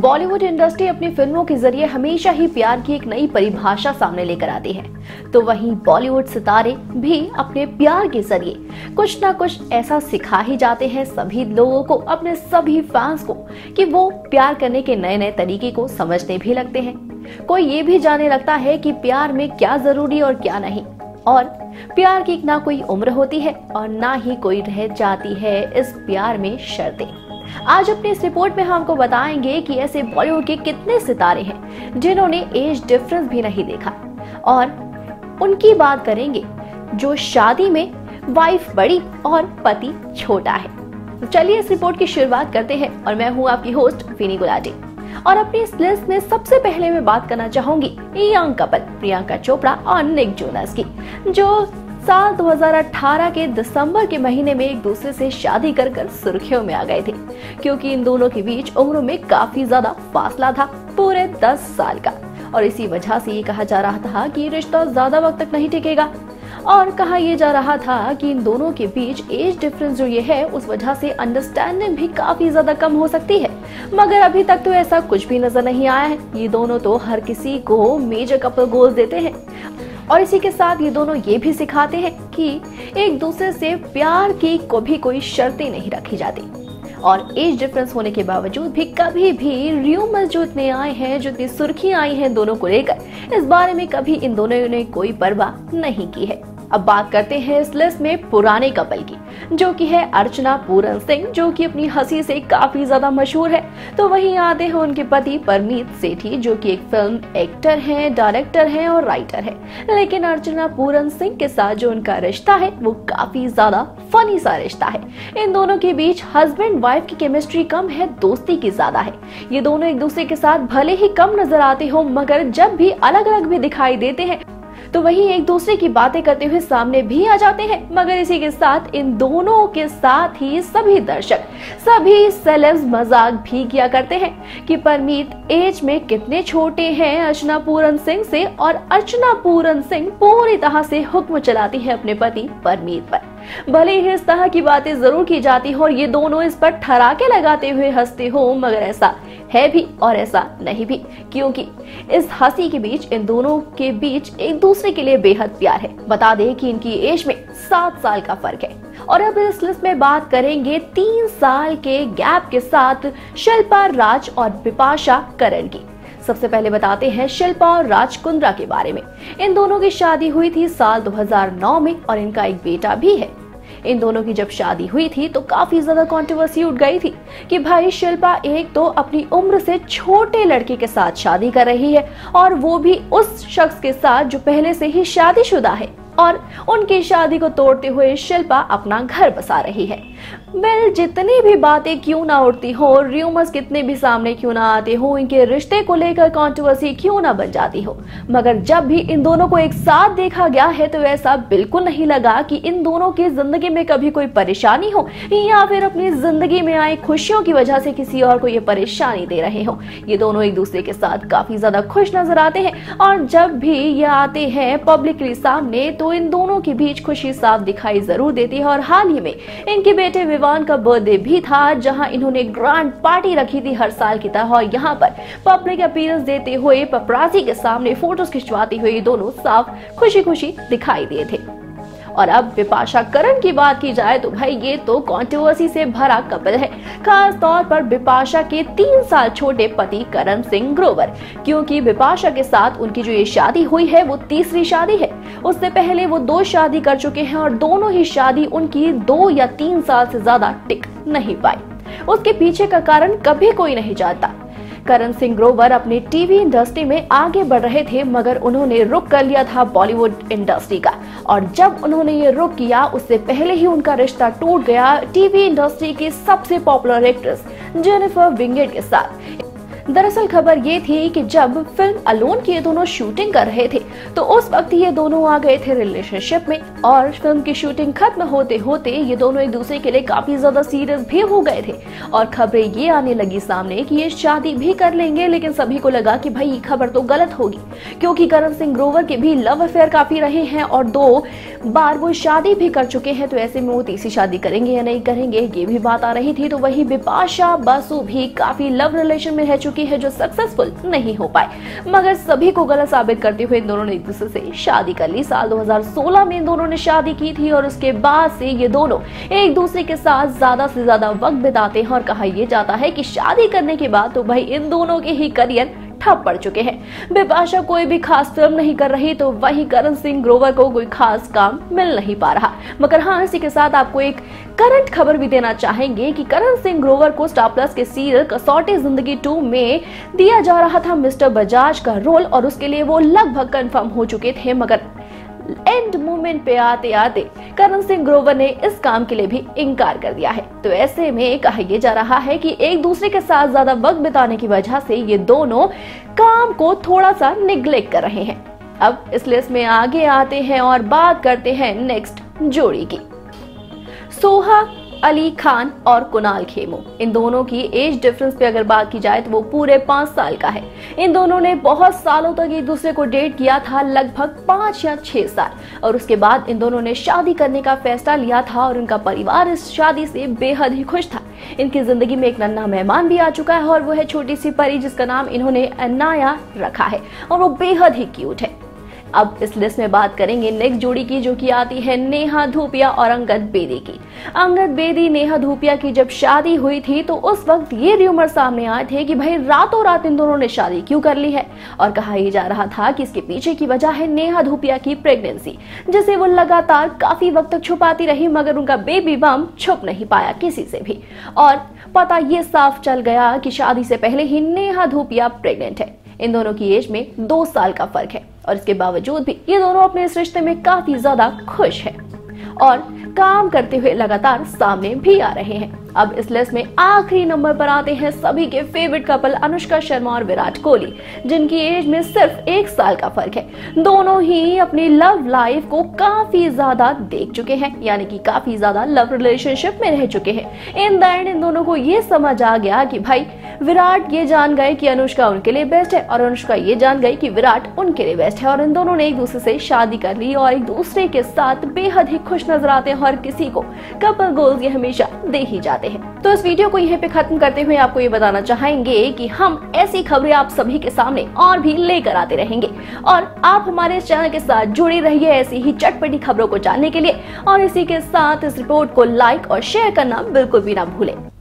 Bollywood industry अपनी फिल्मों के जरिए हमेशा ही प्यार की एक नई परिभाषा सामने लेकर आती है, तो वहीं बॉलीवुड सितारे भी अपने प्यार के जरिए कुछ ना कुछ ऐसा सिखा ही जाते हैं सभी लोगों को, अपने सभी फैंस को, कि वो प्यार करने के नए नए तरीके को समझने भी लगते हैं। कोई ये भी जानने लगता है कि प्यार में क्या जरूरी और क्या नहीं, और प्यार की ना कोई उम्र होती है और ना ही कोई रह जाती है इस प्यार में शर्तें। आज अपने इस रिपोर्ट में हम आपको बताएंगे कि ऐसे बॉलीवुड के कितने सितारे हैं जिन्होंने एज डिफरेंस भी नहीं देखा, और उनकी बात करेंगे जो शादी में वाइफ बड़ी और पति छोटा है। चलिए इस रिपोर्ट की शुरुआत करते हैं, और मैं हूँ आपकी होस्ट फिनी गुलाटी, और अपनी इस लिस्ट में सबसे पहले मैं बात करना चाहूंगी यंग कपल प्रियंका चोपड़ा और निक जोनास की, जो साल 2018 के दिसंबर के महीने में एक दूसरे से शादी कर कर सुर्खियों में आ गए थे, क्योंकि इन दोनों के बीच उम्रों में काफी ज्यादा फासला था, पूरे 10 साल का, और इसी वजह से ये कहा जा रहा था कि रिश्ता ज्यादा वक्त तक नहीं टिकेगा, और कहा यह जा रहा था कि इन दोनों के बीच एज डिफरेंस जो ये है उस वजह से अंडरस्टैंडिंग भी काफी ज्यादा कम हो सकती है, मगर अभी तक तो ऐसा कुछ भी नजर नहीं आया है। ये दोनों तो हर किसी को मेजर कपल गोल्स देते हैं, और इसी के साथ ये दोनों ये भी सिखाते हैं कि एक दूसरे से प्यार की को भी कोई शर्तें नहीं रखी जाती, और एज डिफरेंस होने के बावजूद भी कभी भी र्यूमर्स जो इतने आए हैं, जो इतनी सुर्खियां आई हैं दोनों को लेकर, इस बारे में कभी इन दोनों ने कोई परवाह नहीं की है। अब बात करते हैं इस लिस्ट में पुराने कपल की, जो कि है अर्चना पूरन सिंह, जो कि अपनी हंसी से काफी ज्यादा मशहूर है, तो वहीं आते हैं उनके पति परमीत सेठी, जो कि एक फिल्म एक्टर हैं, डायरेक्टर हैं और राइटर हैं। लेकिन अर्चना पूरन सिंह के साथ जो उनका रिश्ता है वो काफी ज्यादा फनी सा रिश्ता है। इन दोनों के बीच हस्बैंड वाइफ की केमिस्ट्री कम है, दोस्ती की ज्यादा है। ये दोनों एक दूसरे के साथ भले ही कम नजर आते हो, मगर जब भी अलग अलग भी दिखाई देते हैं तो वही एक दूसरे की बातें करते हुए सामने भी आ जाते हैं। मगर इसी के साथ इन दोनों के साथ ही सभी दर्शक, सभी सेलेब्स मजाक भी किया करते हैं कि परमीत एज में कितने छोटे हैं अर्चना पूरन सिंह से, और अर्चना पूरन सिंह पूरी तरह से हुक्म चलाती है अपने पति परमीत पर। भले ही इस तरह की बातें जरूर की जाती हो और ये दोनों इस पर ठराके लगाते हुए हंसते हो, मगर ऐसा है भी और ऐसा नहीं भी, क्योंकि इस हंसी के बीच इन दोनों के बीच एक दूसरे के लिए बेहद प्यार है। बता दें कि इनकी एज में 7 साल का फर्क है। और अब इस लिस्ट में बात करेंगे 3 साल के गैप के साथ शिल्पा राज और बिपाशा करण की। सबसे पहले बताते हैं शिल्पा और राज कुंद्रा के बारे में। इन दोनों की शादी हुई थी साल 2009 में, और इनका एक बेटा भी है। इन दोनों की जब शादी हुई थी तो काफी ज्यादा कंट्रोवर्सी उठ गई थी कि भाई शिल्पा एक तो अपनी उम्र से छोटे लड़के के साथ शादी कर रही है, और वो भी उस शख्स के साथ जो पहले से ही शादीशुदा है, और उनकी शादी को तोड़ते हुए शिल्पा अपना घर बसा रही है। वेल, जितनी भी बातें क्यों ना उठती हो, र्यूमर्स कितने भी सामने क्यों ना आते हो, इनके रिश्ते को लेकर कंट्रोवर्सी क्यों ना बन जाती हो, मगर जब भी इन दोनों को एक साथ देखा गया है तो ऐसा बिल्कुल नहीं लगा कि इन दोनों की जिंदगी में कभी कोई परेशानी हो, या फिर अपनी जिंदगी में आए खुशियों की वजह से किसी और को ये परेशानी दे रहे हो। ये दोनों एक दूसरे के साथ काफी ज्यादा खुश नजर आते हैं, और जब भी ये आते हैं पब्लिकली सामने तो इन दोनों के बीच खुशी साफ दिखाई जरूर देती है। और हाल ही में इनके बेटे विवान का बर्थडे भी था, जहां इन्होंने ग्रैंड पार्टी रखी थी हर साल की तरह, और यहां पर पब्लिक अपीयरेंस देते हुए पपरासी के सामने फोटोज खिंचवाते हुए ये दोनों साफ खुशी खुशी दिखाई दिए थे। और अब बिपाशा करण की बात की जाए तो भाई ये तो कंट्रोवर्सी से भरा कपल है, खास तौर पर बिपाशा के 3 साल छोटे पति करण सिंह ग्रोवर, क्योंकि बिपाशा के साथ उनकी जो ये शादी हुई है वो तीसरी शादी है। उससे पहले वो 2 शादी कर चुके हैं, और दोनों ही शादी उनकी 2 या 3 साल से ज्यादा टिक नहीं पाई। उसके पीछे का कारण कभी कोई नहीं जानता। करण सिंह ग्रोवर अपने टीवी इंडस्ट्री में आगे बढ़ रहे थे, मगर उन्होंने रुख कर लिया था बॉलीवुड इंडस्ट्री का, और जब उन्होंने ये रुख किया उससे पहले ही उनका रिश्ता टूट गया टीवी इंडस्ट्री की सबसे पॉपुलर एक्ट्रेस जेनिफर विंगेट के साथ। दरअसल खबर ये थी कि जब फिल्म अलोन की ये दोनों शूटिंग कर रहे थे तो उस वक्त ये दोनों आ गए थे रिलेशनशिप में, और फिल्म की शूटिंग खत्म होते होते ये दोनों एक दूसरे के लिए काफी ज्यादा सीरियस भी हो गए थे। और खबरें ये आने लगी सामने कि ये शादी भी कर लेंगे, लेकिन सभी को लगा कि भाई ये खबर तो गलत होगी क्योंकि करण सिंह ग्रोवर के भी लव अफेयर काफी रहे हैं और 2 बार वो शादी भी कर चुके हैं, तो ऐसे में वो तीसरी शादी करेंगे या नहीं करेंगे ये भी बात आ रही थी। तो वही बिपाशा बसु भी काफी लव रिलेशन में रह चुकी है जो सक्सेसफुल नहीं हो पाए, मगर सभी को गलत साबित करते हुए इन दोनों ने एक दूसरे से शादी कर ली। साल 2016 में इन दोनों ने शादी की थी और उसके बाद से ये दोनों एक दूसरे के साथ ज्यादा से ज्यादा वक्त बिताते हैं और कहा यह जाता है कि शादी करने के बाद तो भाई इन दोनों के ही करियर ठप पड़ चुके हैं। बिपाशा कोई भी खास फिल्म नहीं कर रही तो वही करण सिंह ग्रोवर को कोई खास काम मिल नहीं पा रहा। मगर हाँ, इसी के साथ आपको एक करंट खबर भी देना चाहेंगे कि करण सिंह ग्रोवर को स्टार प्लस के सीरियल कसौटी जिंदगी 2 में दिया जा रहा था मिस्टर बजाज का रोल और उसके लिए वो लगभग कंफर्म हो चुके थे, मगर एंड मोमेंट पे आते आते करण सिंह ग्रोवर ने इस काम के लिए भी इनकार कर दिया है। तो ऐसे में कहा यह जा रहा है कि एक दूसरे के साथ ज्यादा वक्त बिताने की वजह से ये दोनों काम को थोड़ा सा निग्लेक्ट कर रहे हैं। अब इस लिस्ट में आगे आते हैं और बात करते हैं नेक्स्ट जोड़ी की, सोहा अली खान और कुणाल खेमू। इन दोनों की एज डिफरेंस पे अगर बात की जाए तो वो पूरे 5 साल का है। इन दोनों ने बहुत सालों तक एक दूसरे को डेट किया था, लगभग 5 या 6 साल, और उसके बाद इन दोनों ने शादी करने का फैसला लिया था और उनका परिवार इस शादी से बेहद ही खुश था। इनकी जिंदगी में एक नन्हा मेहमान भी आ चुका है और वो है छोटी सी परी जिसका नाम इन्होंने अनाया रखा है और वो बेहद ही क्यूट है। अब इस लिस्ट में बात करेंगे नेक्स्ट जोड़ी की जो कि आती है नेहा धूपिया और अंगद बेदी की। अंगद बेदी नेहा धूपिया की जब शादी हुई थी तो उस वक्त ये रूमर सामने आए थे कि भाई रातों रात इन दोनों ने शादी क्यों कर ली है, और कहा यह जा रहा था कि इसके पीछे की वजह है नेहा धूपिया की प्रेगनेंसी, जिसे वो लगातार काफी वक्त तक छुपाती रही, मगर उनका बेबी बम छुप नहीं पाया किसी से भी और पता ये साफ चल गया कि शादी से पहले ही नेहा धूपिया प्रेग्नेंट है। इन दोनों की एज में 2 साल का फर्क है और इसके बावजूद भी ये दोनों अपने इस रिश्ते में काफी ज्यादा खुश हैं और काम करते हुए लगातार सामने भी आ रहे हैं। अब इस लिस्ट में आखिरी नंबर पर आते हैं सभी के फेवरेट कपल अनुष्का शर्मा और विराट कोहली, जिनकी एज में सिर्फ 1 साल का फर्क है। दोनों ही अपनी लव लाइफ को काफी ज्यादा देख चुके हैं, यानी कि काफी ज्यादा लव रिलेशनशिप में रह चुके हैं। इन द एंड इन दोनों को ये समझ आ गया कि भाई विराट ये जान गए कि अनुष्का उनके लिए बेस्ट है और अनुष्का ये जान गई कि विराट उनके लिए बेस्ट है, और इन दोनों ने एक दूसरे से शादी कर ली और एक दूसरे के साथ बेहद ही खुश नजर आते हैं और किसी को कपल गोल्स ये हमेशा दे ही जाते हैं। तो इस वीडियो को यहीं पे खत्म करते हुए आपको ये बताना चाहेंगे कि हम ऐसी खबरें आप सभी के सामने और भी लेकर आते रहेंगे और आप हमारे चैनल के साथ जुड़े रहिए ऐसी ही चटपटी खबरों को जानने के लिए, और इसी के साथ इस रिपोर्ट को लाइक और शेयर करना बिल्कुल भी ना भूलें।